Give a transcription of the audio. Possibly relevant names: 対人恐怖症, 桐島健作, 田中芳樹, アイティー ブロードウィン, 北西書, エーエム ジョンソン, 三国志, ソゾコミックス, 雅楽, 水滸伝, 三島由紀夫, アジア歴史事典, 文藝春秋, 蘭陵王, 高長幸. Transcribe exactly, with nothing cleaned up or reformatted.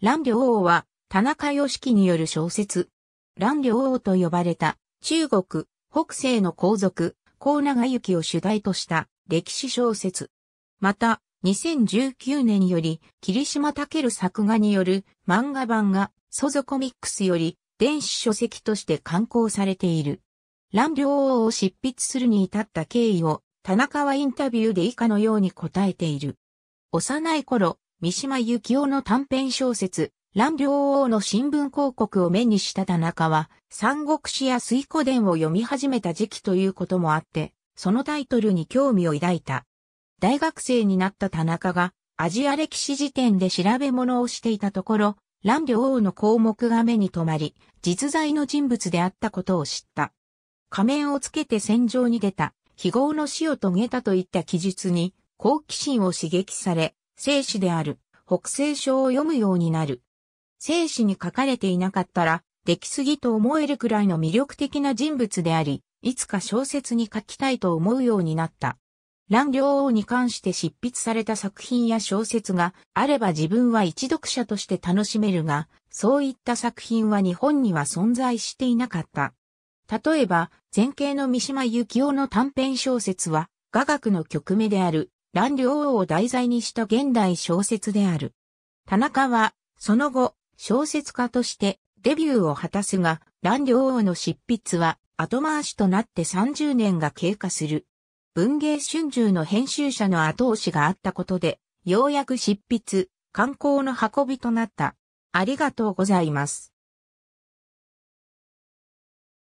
蘭陵王は田中芳樹による小説。蘭陵王と呼ばれた中国北西の皇族、高長幸を主題とした歴史小説。また、にせんじゅうきゅうねんより桐島健作画による漫画版がソゾコミックスより電子書籍として刊行されている。蘭陵王を執筆するに至った経緯を田中はインタビューで以下のように答えている。幼い頃、三島由紀夫の短編小説、蘭陵王の新聞広告を目にした田中は、三国志や水滸伝を読み始めた時期ということもあって、そのタイトルに興味を抱いた。大学生になった田中が、アジア歴史辞典で調べ物をしていたところ、蘭陵王の項目が目に留まり、実在の人物であったことを知った。仮面をつけて戦場に出た、非業の死を遂げたといった記述に、好奇心を刺激され、正史である北西書を読むようになる。正史に書かれていなかったら、出来すぎと思えるくらいの魅力的な人物であり、いつか小説に書きたいと思うようになった。蘭陵王に関して執筆された作品や小説があれば自分は一読者として楽しめるが、そういった作品は日本には存在していなかった。例えば、前景の三島由紀夫の短編小説は、雅楽の曲目である。蘭陵王を題材にした現代小説である。田中は、その後、小説家としてデビューを果たすが、蘭陵王の執筆は後回しとなってさんじゅうねんが経過する。文藝春秋の編集者の後押しがあったことで、ようやく執筆、刊行の運びとなった。ありがとうございます。